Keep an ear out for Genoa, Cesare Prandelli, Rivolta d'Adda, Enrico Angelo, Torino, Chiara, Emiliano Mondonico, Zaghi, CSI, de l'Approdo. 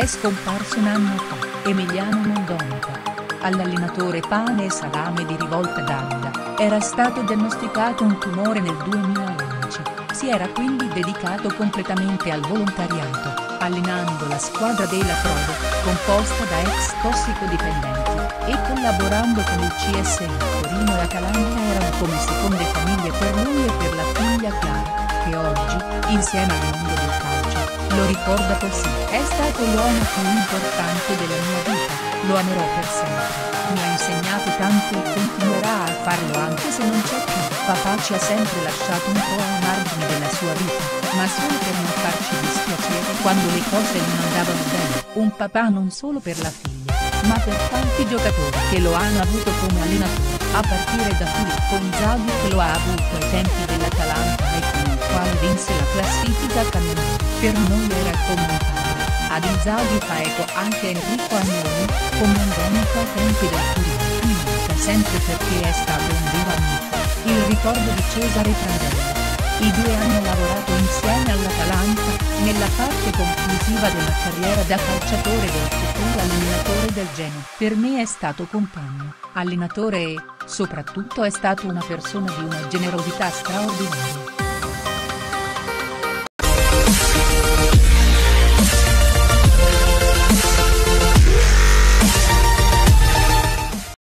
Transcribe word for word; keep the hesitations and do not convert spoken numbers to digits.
È scomparso un anno fa, Emiliano Mondonico. All'allenatore pane e salame di Rivolta d'Adda, era stato diagnosticato un tumore nel duemilaundici, si era quindi dedicato completamente al volontariato, allenando la squadra de l'Approdo, composta da ex tossicodipendenti, e collaborando con il C S I. Torino e la Calabria erano come seconde famiglie per lui e per la figlia Chiara, che oggi, insieme al mondo del calcio, lo ricorda così: è stato l'uomo più importante della mia vita, lo amerò per sempre, mi ha insegnato tanto e continuerà a farlo anche se non c'è più. Papà ci ha sempre lasciato un po' ai margini della sua vita, ma solo per non farci dispiacere quando le cose non andavano bene, un papà non solo per la figlia, ma per tanti giocatori che lo hanno avuto come allenatore, a partire da Enrico Angelo, che lo ha avuto ai tempi dell'Atalanta e con il quale vinse la classifica campionato. Per noi era come un padre. Ad Zaghi fa eco anche Enrico Angelo, con Mondonico ai tempi del Torino, inizia sempre perché è stato un vero amico. Il ricordo di Cesare Prandelli. I due hanno lavorato insieme all'Atalanta, nella parte conclusiva della carriera da calciatore del futuro allenatore del Genoa. Per me è stato compagno, allenatore e, soprattutto, è stato una persona di una generosità straordinaria.